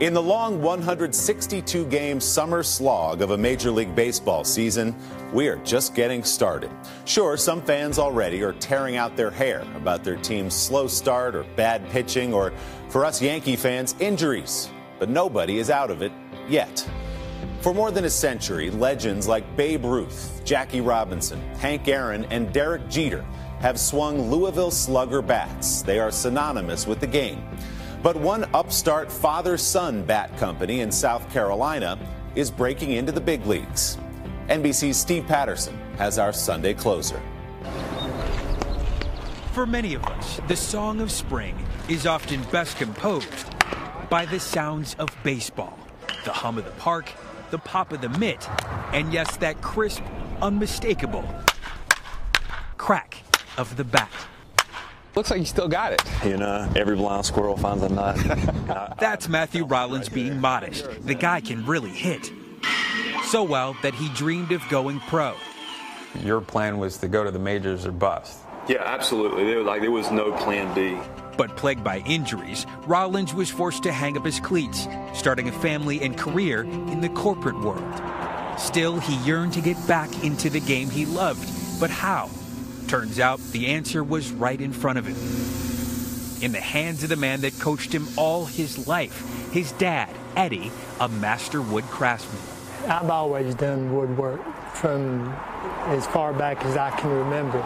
In the long 162-game summer slog of a Major League Baseball season, we are just getting started. Sure, some fans already are tearing out their hair about their team's slow start or bad pitching or, for us Yankee fans, injuries. But nobody is out of it yet. For more than a century, legends like Babe Ruth, Jackie Robinson, Hank Aaron, and Derek Jeter have swung Louisville Slugger bats. They are synonymous with the game. But one upstart father-son bat company in South Carolina is breaking into the big leagues. NBC's Steve Patterson has our Sunday closer. For many of us, the song of spring is often best composed by the sounds of baseball, the hum of the park, the pop of the mitt, and yes, that crisp, unmistakable crack of the bat. Looks like you still got it. You know, every blind squirrel finds a nut. That's Matthew Rollins being modest. The guy can really hit. So well that he dreamed of going pro. Your plan was to go to the majors or bust. Yeah, absolutely. There was no plan B. But plagued by injuries, Rollins was forced to hang up his cleats, starting a family and career in the corporate world. Still, he yearned to get back into the game he loved. But how? Turns out the answer was right in front of him. In the hands of the man that coached him all his life, his dad, Eddie, a master wood craftsman. I've always done woodwork from as far back as I can remember.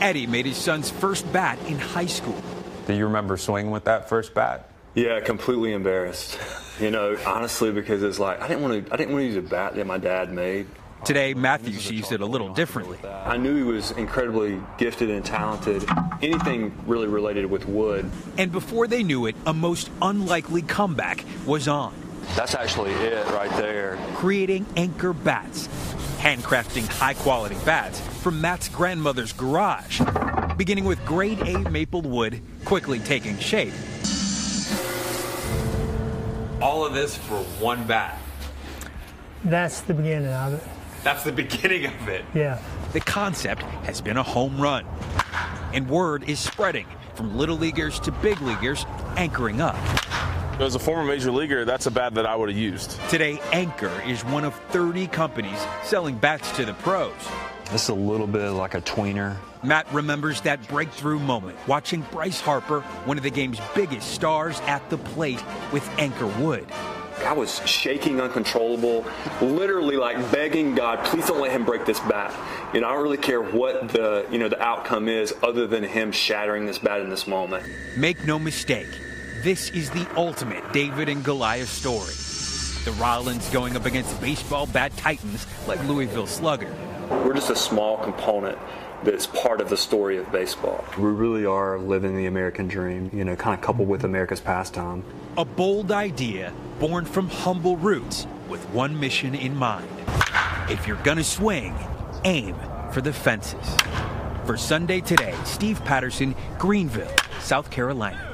Eddie made his son's first bat in high school. Do you remember swinging with that first bat? Yeah, completely embarrassed. You know, honestly, because it's like, I didn't want to use a bat that my dad made. Today, Matthew sees it a little differently. I knew he was incredibly gifted and talented, anything really related with wood. And before they knew it, a most unlikely comeback was on. That's actually it right there. Creating Anchor Bats, handcrafting high-quality bats from Matt's grandmother's garage, beginning with grade A maple wood, quickly taking shape. All of this for one bat. That's the beginning of it. That's the beginning of it. Yeah. The concept has been a home run. And word is spreading from little leaguers to big leaguers anchoring up. As a former major leaguer, that's a bat that I would have used. Today, Anchor is one of 30 companies selling bats to the pros. This is a little bit like a tweener. Matt remembers that breakthrough moment watching Bryce Harper, one of the game's biggest stars, at the plate with Anchor wood. I was shaking uncontrollable, literally like begging God, please don't let him break this bat. You know, I don't really care what the outcome is other than him shattering this bat in this moment. Make no mistake, this is the ultimate David and Goliath story. The Rollins going up against baseball bat titans like Louisville Slugger. We're just a small component that's part of the story of baseball. We really are living the American dream, you know, kind of coupled with America's pastime. A bold idea born from humble roots with one mission in mind. If you're gonna swing, aim for the fences. For Sunday Today, Steve Patterson, Greenville, South Carolina.